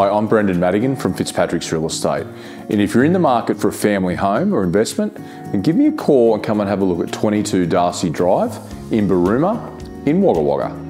Hi, I'm Brendan Madigan from Fitzpatrick's Real Estate, and if you're in the market for a family home or investment, then give me a call and come and have a look at 22 Darcy Drive in Boorooma in Wagga Wagga.